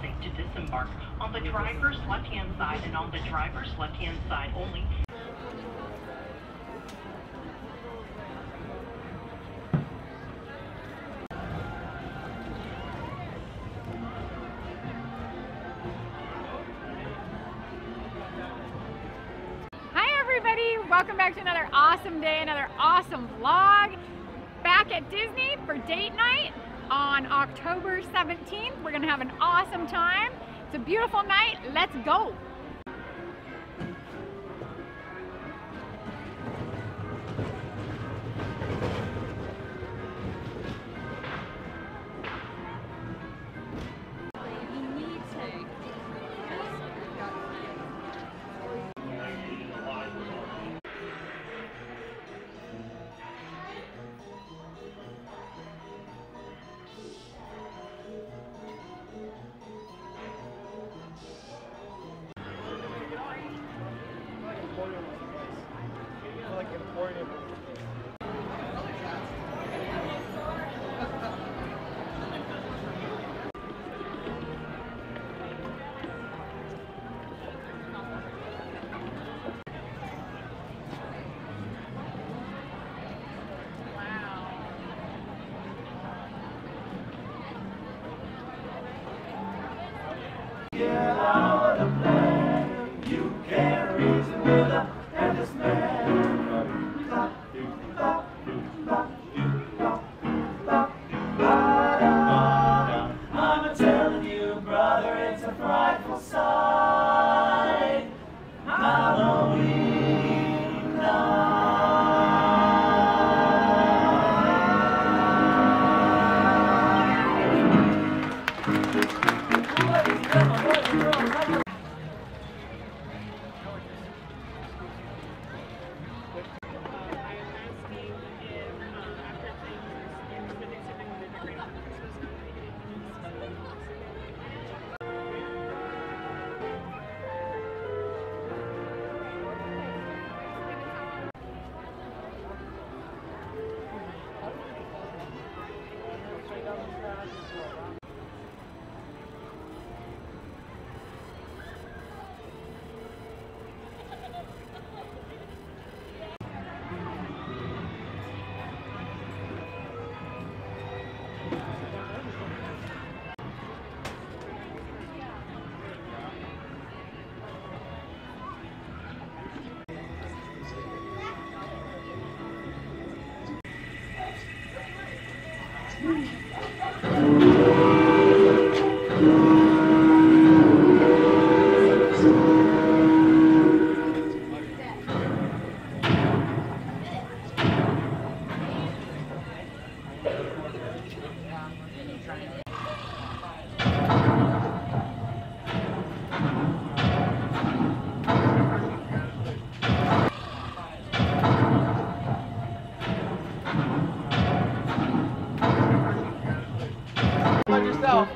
safe to disembark on the driver's left-hand side and on the driver's left-hand side only. Hi everybody, welcome back to another awesome day, another awesome vlog. Back at Disney for date night. On October 17th, we're gonna have an awesome time. It's a beautiful night, let's go.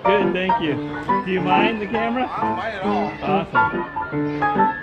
Good, thank you. Do you mind the camera? I don't mind at all. Awesome.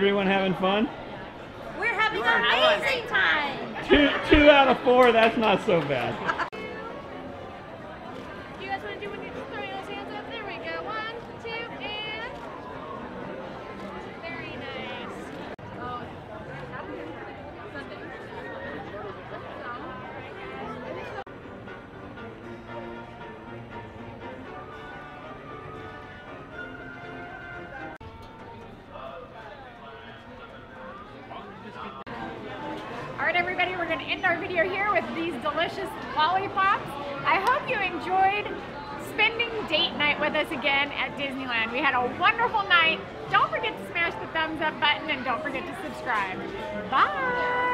Everyone having fun? We're having an amazing time! Two out of four, that's not so bad. Do you guys want to do when you just throw those hands up? There we go. One, two, and... Very nice. Oh, Alright everybody, we're going to end our video here with these delicious lollipops. I hope you enjoyed spending date night with us again at Disneyland. We had a wonderful night. Don't forget to smash the thumbs up button and don't forget to subscribe. Bye!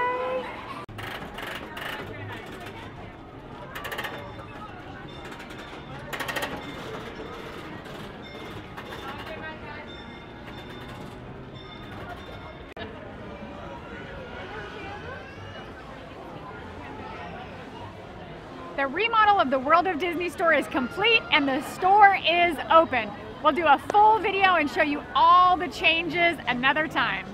The remodel of the World of Disney store is complete and the store is open. We'll do a full video and show you all the changes another time.